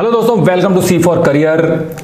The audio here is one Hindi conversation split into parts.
हेलो दोस्तों, welcome to C for career,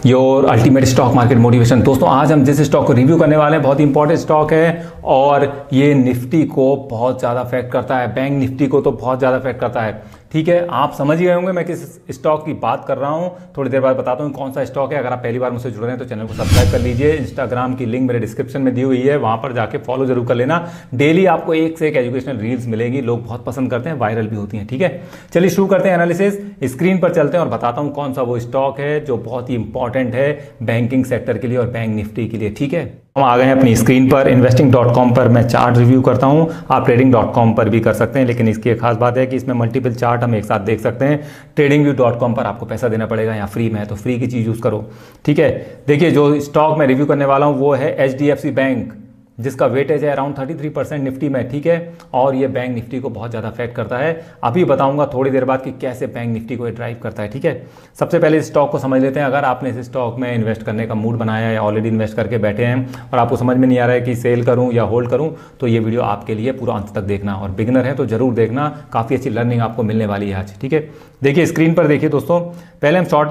your ultimate stock market motivation. दोस्तों, आज हम जिस स्टॉक को रिव्यू करने वाले हैं बहुत इंपॉर्टेंट स्टॉक है और ये निफ्टी को बहुत ज़्यादा अफेक्ट करता है, बैंक निफ्टी को तो बहुत ज़्यादा अफेक्ट करता है। ठीक है, आप समझ गए होंगे मैं किस स्टॉक की बात कर रहा हूँ। थोड़ी देर बाद बताता हूँ कौन सा स्टॉक है। अगर आप पहली बार मुझसे जुड़ रहे हैं तो चैनल को सब्सक्राइब कर लीजिए। इंस्टाग्राम की लिंक मेरे डिस्क्रिप्शन में दी हुई है, वहाँ पर जाके फॉलो जरूर कर लेना। डेली आपको एक से एक एजुकेशनल रील्स मिलेंगी, लोग बहुत पसंद करते हैं, वायरल भी होती हैं। ठीक है, चलिए शुरू करते हैं एनालिसिस। स्क्रीन पर चलते हैं और बताता हूँ कौन सा वो स्टॉक है जो बहुत ही इंपॉर्टेंट है बैंकिंग सेक्टर के लिए और बैंक निफ्टी के लिए। ठीक है, हम आ गए हैं अपनी स्क्रीन पर। investing.com पर मैं चार्ट रिव्यू करता हूं, आप trading.com पर भी कर सकते हैं, लेकिन इसकी एक खास बात है कि इसमें मल्टीपल चार्ट हम एक साथ देख सकते हैं। tradingview.com पर आपको पैसा देना पड़ेगा, यहाँ फ्री में है तो फ्री की चीज़ यूज़ करो। ठीक है, देखिए जो स्टॉक मैं रिव्यू करने वाला हूं वो है HDFC बैंक, जिसका वेटेज है अराउंड 33% निफ्टी में। ठीक है, और ये बैंक निफ्टी को बहुत ज़्यादा अफेक्ट करता है। अभी बताऊंगा थोड़ी देर बाद कि कैसे बैंक निफ्टी को ये ड्राइव करता है। ठीक है, सबसे पहले इस स्टॉक को समझ लेते हैं। अगर आपने इस स्टॉक में इन्वेस्ट करने का मूड बनाया है, ऑलरेडी इन्वेस्ट करके बैठे हैं और आपको समझ में नहीं आ रहा है कि सेल करूँ या होल्ड करूँ, तो ये वीडियो आपके लिए पूरा अंत तक देखना, और बिगिनर है तो ज़रूर देखना, काफ़ी अच्छी लर्निंग आपको मिलने वाली है आज। ठीक है, देखिए स्क्रीन पर देखिए दोस्तों, पहले हम शॉर्ट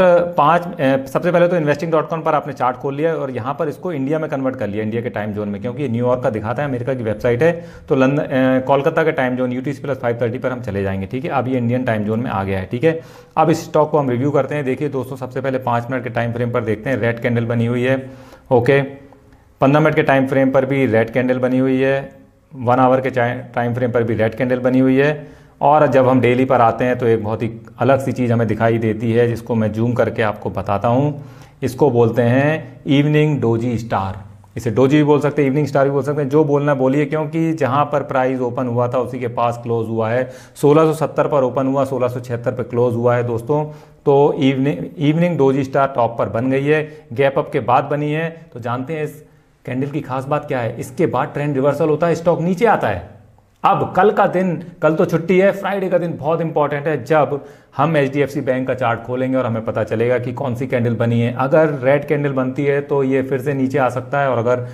सबसे पहले तो investing.com पर आपने चार्ट खोल लिया और यहाँ पर इसको इंडिया में कन्वर्ट कर लिया, इंडिया के टाइम जोन में, क्योंकि न्यूयॉर्क का दिखाता है, अमेरिका की वेबसाइट है, तो कोलकाता के टाइम जोन UTC+5:30 पर हम चले जाएंगे। ठीक है, अब ये इंडियन टाइम जोन में आ गया है। ठीक है, अब इस स्टॉक को हम रिव्यू करते हैं। देखिए दोस्तों, सबसे पहले 5 मिनट के टाइम फ्रेम पर देखते हैं, रेड कैंडल बनी हुई है। ओके, 15 मिनट के टाइम फ्रेम पर भी रेड कैंडल बनी हुई है, 1 आवर के टाइम फ्रेम पर भी रेड कैंडल बनी हुई है। और जब हम डेली पर आते हैं तो एक बहुत ही अलग सी चीज़ हमें दिखाई देती है, जिसको मैं जूम करके आपको बताता हूँ। इसको बोलते हैं इवनिंग डोजी स्टार, इसे डोजी भी बोल सकते हैं, इवनिंग स्टार भी बोल सकते हैं, जो बोलना बोलिए, क्योंकि जहां पर प्राइस ओपन हुआ था उसी के पास क्लोज हुआ है। 1670 पर ओपन हुआ, 1676 पर क्लोज हुआ है दोस्तों। तो इवनिंग डोजी स्टार टॉप पर बन गई है, गैप अप के बाद बनी है। तो जानते हैं इस कैंडल की खास बात क्या है, इसके बाद ट्रेंड रिवर्सल होता है, स्टॉक नीचे आता है। अब कल का दिन, कल तो छुट्टी है, फ्राइडे का दिन बहुत इंपॉर्टेंट है, जब हम HDFC बैंक का चार्ट खोलेंगे और हमें पता चलेगा कि कौन सी कैंडल बनी है। अगर रेड कैंडल बनती है तो ये फिर से नीचे आ सकता है, और अगर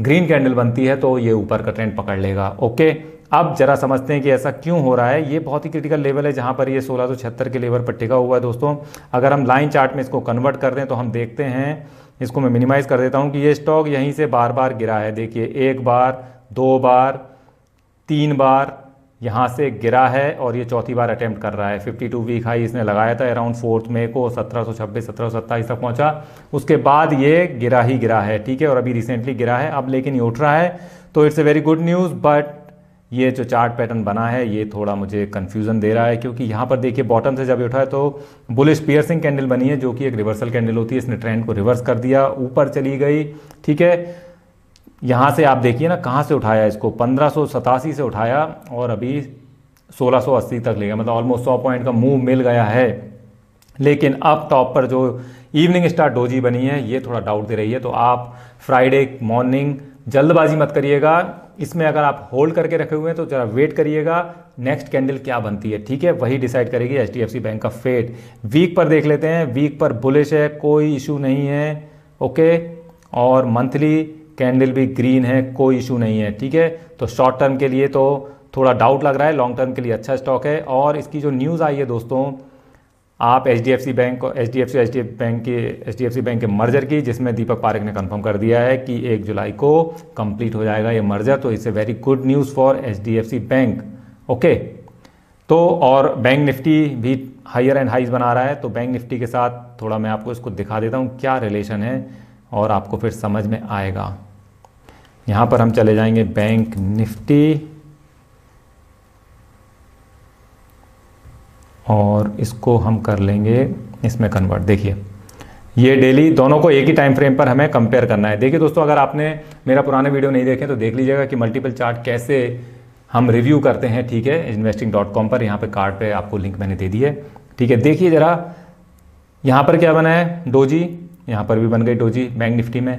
ग्रीन कैंडल बनती है तो ये ऊपर का ट्रेंड पकड़ लेगा। ओके, अब जरा समझते हैं कि ऐसा क्यों हो रहा है। ये बहुत ही क्रिटिकल लेवल है जहाँ पर ये 1676 के लेवल पर टिका हुआ है दोस्तों। अगर हम लाइन चार्ट में इसको कन्वर्ट कर दें तो हम देखते हैं, इसको मैं मिनिमाइज़ कर देता हूँ, कि ये स्टॉक यहीं से बार बार गिरा है। देखिए, 1 बार 2 बार 3 बार यहाँ से गिरा है, और ये चौथी बार अटैम्प्ट कर रहा है। 52 वीक हाई इसने लगाया था अराउund 4 मई को, 1726 1727 तक पहुँचा, उसके बाद ये गिरा ही गिरा है। ठीक है, और अभी रिसेंटली गिरा है, अब लेकिन ये उठ रहा है, तो it's a very good news. But ये जो चार्ट पैटर्न बना है ये थोड़ा मुझे कन्फ्यूज़न दे रहा है, क्योंकि यहाँ पर देखिए बॉटम से जब उठा है तो बुलिश पियर्सिंग कैंडल बनी है, जो कि एक रिवर्सल कैंडल होती है। इसने ट्रेंड को रिवर्स कर दिया, ऊपर चली गई। ठीक है, यहाँ से आप देखिए ना कहाँ से उठाया, इसको 1587 से उठाया और अभी 1680 तक ले गया, मतलब ऑलमोस्ट 100 पॉइंट का मूव मिल गया है। लेकिन अब टॉप पर जो इवनिंग स्टार डोजी बनी है ये थोड़ा डाउट दे रही है। तो आप फ्राइडे मॉर्निंग जल्दबाजी मत करिएगा, इसमें अगर आप होल्ड करके रखे हुए हैं तो ज़रा वेट करिएगा नेक्स्ट कैंडल क्या बनती है। ठीक है, वही डिसाइड करेगी HDFC बैंक का फेट। वीक पर देख लेते हैं, वीक पर बुलिश है, कोई इशू नहीं है। ओके, और मंथली कैंडल भी ग्रीन है, कोई इशू नहीं है। ठीक है, तो शॉर्ट टर्म के लिए तो थोड़ा डाउट लग रहा है, लॉन्ग टर्म के लिए अच्छा स्टॉक है। और इसकी जो न्यूज़ आई है दोस्तों, आप HDFC बैंक के मर्जर की, जिसमें दीपक पारेख ने कंफर्म कर दिया है कि 1 जुलाई को कंप्लीट हो जाएगा ये मर्जर, तो it's a very good news for HDFC bank. Okay, तो और बैंक निफ्टी भी हायर एंड हाइज बना रहा है, तो बैंक निफ्टी के साथ थोड़ा मैं आपको इसको दिखा देता हूँ क्या रिलेशन है, और आपको फिर समझ में आएगा। यहाँ पर हम चले जाएंगे बैंक निफ्टी और इसको हम कर लेंगे इसमें कन्वर्ट। देखिए, ये डेली दोनों को एक ही टाइम फ्रेम पर हमें कंपेयर करना है। देखिए दोस्तों, अगर आपने मेरा पुराने वीडियो नहीं देखे तो देख लीजिएगा कि मल्टीपल चार्ट कैसे हम रिव्यू करते हैं। ठीक है, investing.com पर यहाँ पे कार्ड पे आपको लिंक मैंने दे दी है। ठीक है, देखिए ज़रा यहाँ पर क्या बना है, डोजी, यहाँ पर भी बन गई डोजी बैंक निफ्टी में।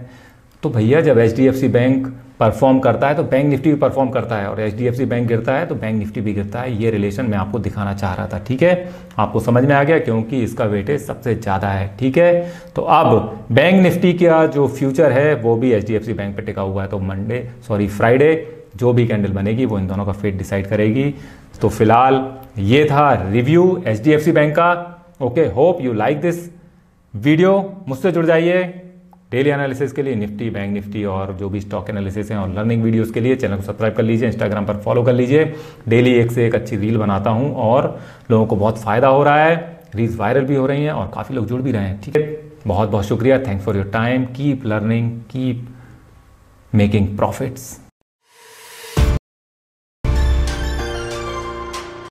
तो भैया जब HDFC बैंक परफॉर्म करता है तो बैंक निफ्टी भी परफॉर्म करता है, और HDFC बैंक गिरता है तो बैंक निफ्टी भी गिरता है। ये रिलेशन मैं आपको दिखाना चाह रहा था। ठीक है, आपको समझ में आ गया, क्योंकि इसका वेटेज सबसे ज़्यादा है। ठीक है, तो अब बैंक निफ्टी का जो फ्यूचर है वो भी HDFC बैंक पर टिका हुआ है। तो फ्राइडे जो भी कैंडल बनेगी वो इन दोनों का फेट डिसाइड करेगी। तो फिलहाल ये था रिव्यू HDFC बैंक का। Okay, hope you like this video. मुझसे जुड़ जाइए डेली एनालिसिस के लिए, निफ्टी, बैंक निफ्टी और जो भी स्टॉक एनालिसिस हैं, और लर्निंग वीडियोस के लिए चैनल को सब्सक्राइब कर लीजिए, इंस्टाग्राम पर फॉलो कर लीजिए। डेली एक से एक अच्छी रील बनाता हूं और लोगों को बहुत फ़ायदा हो रहा है, रील्स वायरल भी हो रही हैं और काफ़ी लोग जुड़ भी रहे हैं। ठीक है, बहुत बहुत शुक्रिया। Thanks for your time. Keep learning, keep making profits.